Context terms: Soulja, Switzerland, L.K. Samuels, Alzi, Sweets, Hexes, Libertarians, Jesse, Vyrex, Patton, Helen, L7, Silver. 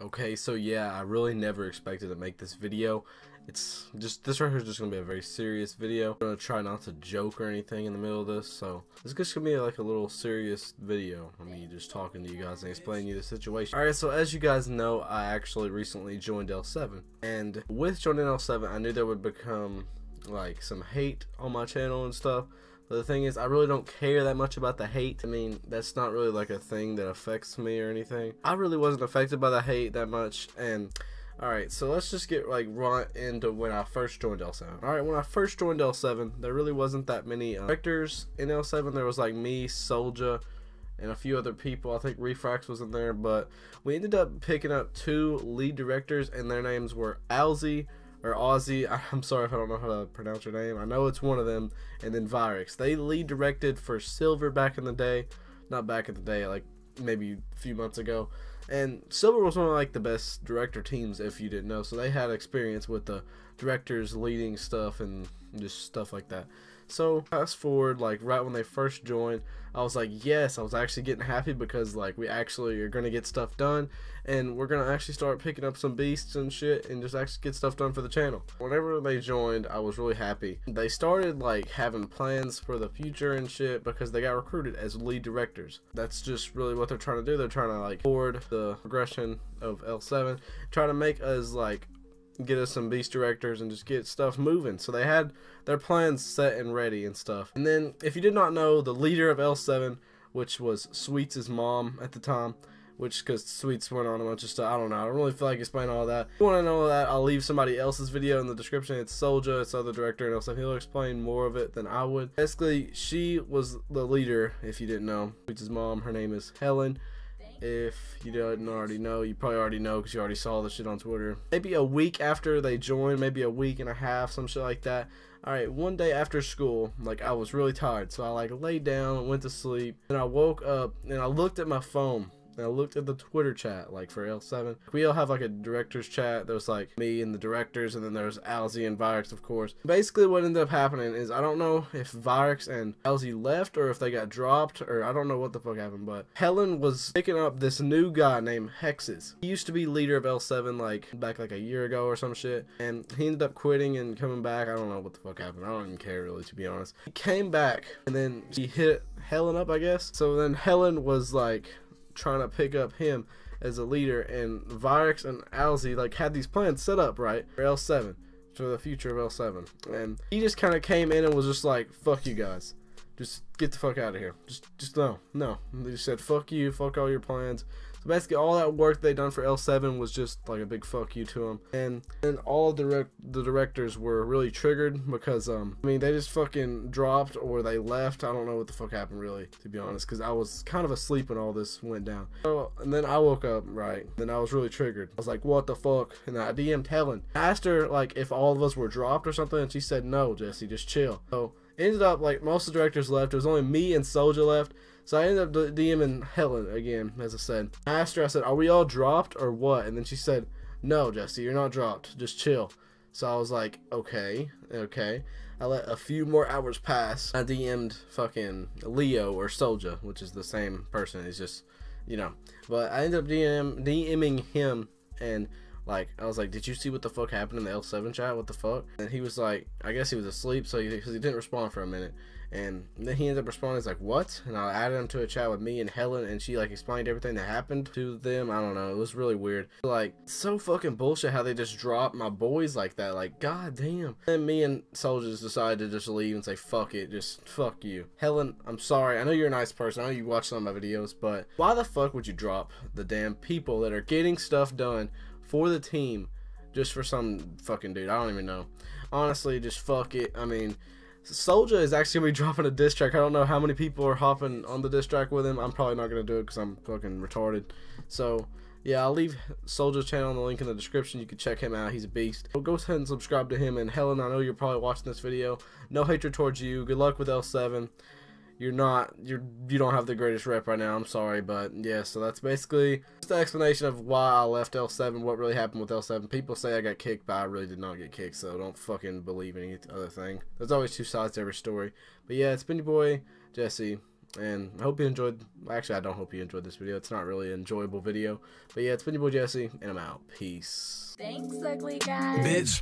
Okay, so yeah, I really never expected to make this video. It's just, this right here is just gonna be a very serious video. I'm gonna try not to joke or anything in the middle of this, so this is just gonna be like a little serious video. I mean, just talking to you guys and explaining you the situation. Alright, so as you guys know, I actually recently joined L7, and with joining L7, I knew there would become like some hate on my channel and stuff. But the thing is, I really don't care that much about the hate. I mean, that's not really like a thing that affects me or anything. I really wasn't affected by the hate that much. And alright, so let's just get like right into when I first joined L7. Alright, when I first joined L7, there really wasn't that many characters in L7. There was like me, Soulja, and a few other people. I think Vyrex was in there, but we ended up picking up 2 lead directors, and their names were Alzi, or Aussie, I'm sorry if I don't know how to pronounce your name, I know it's one of them, and then Vyrex. They lead directed for Silver back in the day, not back in the day, like maybe a few months ago, and Silver was one of like the best director teams, if you didn't know, so they had experience with the directors leading stuff and just stuff like that. So fast forward, like right when they first joined, I was like, yes, I was actually getting happy because like we actually are gonna get stuff done, and we're gonna actually start picking up some beasts and shit and just actually get stuff done for the channel. Whenever they joined, I was really happy. They started like having plans for the future and shit because they got recruited as lead directors. That's just really what they're trying to do. They're trying to like forward the progression of L7, try to make us like get us some beast directors and just get stuff moving. So they had their plans set and ready and stuff. And then if you did not know, the leader of L7, which was Sweets' mom at the time, which because Sweets went on a bunch of stuff, I don't know, I don't really feel like explaining all that. If you want to know that, I'll leave somebody else's video in the description. It's Soulja, it's the other director, and also he'll explain more of it than I would. Basically, she was the leader, if you didn't know. Sweets' mom, her name is Helen. If you didn't already know, you probably already know because you already saw the shit on Twitter. Maybe a week after they joined, maybe a week and a half, some shit like that. Alright, one day after school, like I was really tired, so I like laid down and went to sleep. Then I woke up and I looked at my phone and I looked at the Twitter chat, like for L7. We all have like a director's chat. There was like me and the directors, and then there was Alzi and Vyrex, of course. Basically what ended up happening is I don't know if Vyrex and Alzi left or if they got dropped or I don't know what the fuck happened, but Helen was picking up this new guy named Hexes. He used to be leader of L7 like back like a year ago or some shit, and he ended up quitting and coming back. I don't know what the fuck happened. I don't even care really, to be honest. He came back and then he hit Helen up, I guess. So then Helen was like trying to pick up him as a leader, and Vyrex and Alzi like had these plans set up right for L7, for the future of L7, and he just kind of came in and was just like, fuck you guys, just get the fuck out of here, just no, they just said fuck you, fuck all your plans. So basically all that work they done for L7 was just like a big fuck you to him, and all the directors were really triggered because I mean they just fucking dropped or they left. I don't know what the fuck happened really, to be honest, because I was kind of asleep when all this went down. So, and then I woke up, right, then I was really triggered. I was like, what the fuck, and I DM'd Helen. I asked her like if all of us were dropped or something, and she said no, Jesse, just chill. So ended up like most of the directors left. It was only me and Soulja left. So I ended up DMing Helen again, as I said. I asked her, I said, are we all dropped or what? And then she said, no, Jesse, you're not dropped. Just chill. So I was like, okay. I let a few more hours pass. I DM'd fucking Leo or Soulja, which is the same person. It's just, you know. But I ended up DMing him, and like I was like, did you see what the fuck happened in the L7 chat? What the fuck? And he was like, I guess he was asleep, so because he didn't respond for a minute. And then he ended up responding, he's like, what? And I added him to a chat with me and Helen, and she like explained everything that happened to them. I don't know, it was really weird. Like, so fucking bullshit how they just dropped my boys like that. Like, god damn. And me and Soulja decided to just leave and say, fuck it, just fuck you. Helen, I'm sorry, I know you're a nice person, I know you watch some of my videos, but why the fuck would you drop the damn people that are getting stuff done for the team just for some fucking dude? I don't even know. Honestly, just fuck it. I mean, Soulja is actually going to be dropping a diss track. I don't know how many people are hopping on the diss track with him. I'm probably not going to do it because I'm fucking retarded. So, yeah, I'll leave Soulja's channel on the link in the description. You can check him out. He's a beast. So go ahead and subscribe to him. And Helen, I know you're probably watching this video. No hatred towards you. Good luck with L7. You're not, you don't have the greatest rep right now. I'm sorry, but yeah, so that's basically just the explanation of why I left L7, what really happened with L7. People say I got kicked, but I really did not get kicked, so don't fucking believe any other thing. There's always two sides to every story. But yeah, it's been your boy, Jesse. And I hope you enjoyed. Actually, I don't hope you enjoyed this video. It's not really an enjoyable video. But yeah, it's been your boy Jesse, and I'm out. Peace. Thanks, ugly guy. Bitch.